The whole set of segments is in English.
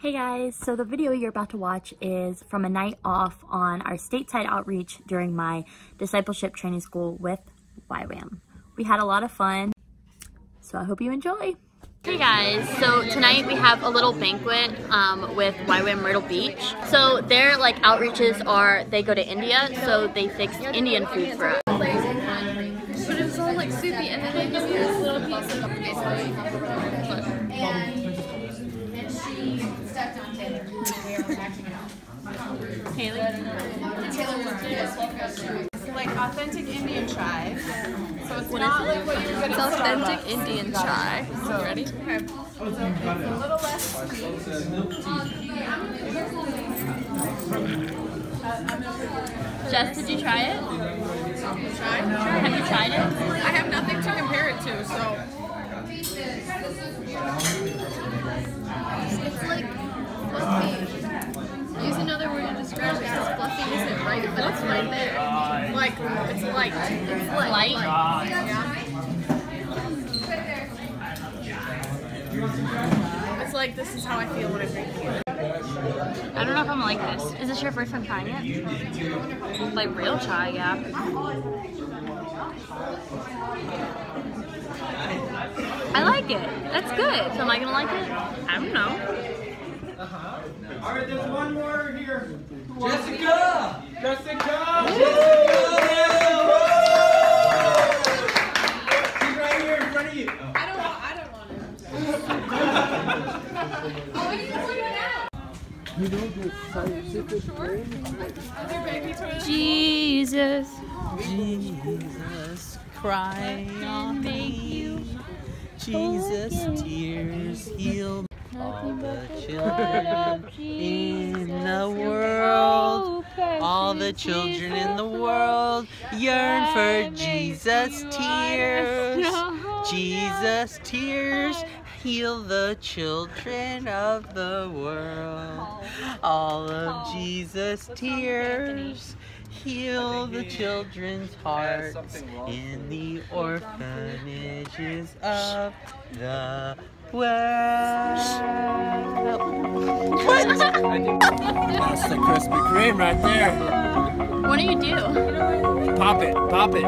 Hey guys, so the video you're about to watch is from a night off on our stateside outreach during my discipleship training school with YWAM. We had a lot of fun, so I hope you enjoy. Hey guys, so tonight we have a little banquet with YWAM Myrtle Beach. So their outreaches are, they go to India, so they fix Indian food for us. But it's all soupy and then they just use little pieces of basically. Taylor. Authentic Indian chai. So it's not like what you're going to get. Authentic Indian chai. So ready? Okay. So it's a little less sweet. Jess, did you try it? Have you tried it? I have nothing to compare it to, so. It's fluffy. Use another word to describe it because fluffy isn't right, but it's right there. It's light. It's light. Yeah. It's like, this is how I feel when I drink it. I don't know if I'm like this. Is this your first time trying it? Like real chai, yeah. I like it. That's good. So am I going to like it? I don't know. Alright, there's one more here. Jessica! Jessica! Woo! Jessica! She's right here in front of you. Oh. I don't want it. What are you doing now? You don't do it. Is your baby toilet? Jesus. Jesus, cry on me. Jesus, tears, heal me. All the children in the world, all the children in the world yearn for Jesus' tears. Jesus' tears heal the children of the world. All of Jesus' tears heal the children's hearts in the orphanages of the world. What? That's the Krispy Kreme right there. What do you do? Pop it, pop it.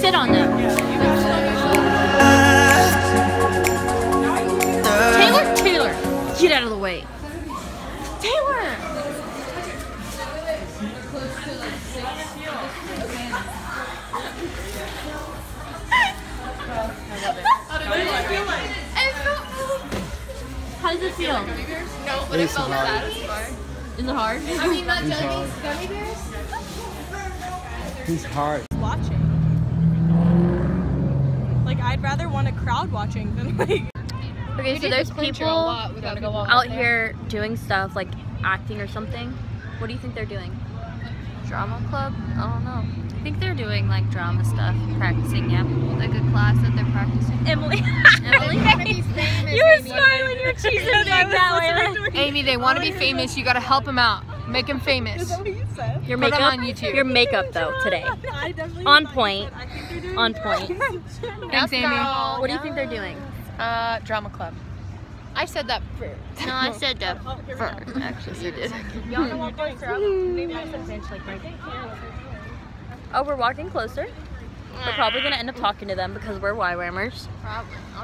Sit on them. Taylor, Taylor, get out of the way. Taylor! How does it feel? No, but it felt satisfying. Is it hard? I mean, not jelly beans, gummy bears? It's hard. Watching. I'd rather want a crowd watching than Okay, so there's people out here doing stuff like acting or something. What do you think they're doing? Drama club? I don't know. I think they're doing like drama stuff, practicing, yeah. Like a class that they're practicing. Emily. Emily. You were smiling your cheeks out that way. Amy, they want to be famous. You got to help them out. Make him famous. Is that what you said? Your makeup on YouTube. Your makeup though today. I definitely on point. I think they're doing on point. Thanks, Amy. No. What do you think they're doing? Drama club. I said that first. No, I said that first. Actually, you did. Oh, we're walking closer. We're probably gonna end up talking to them because we're YWAMers. Probably.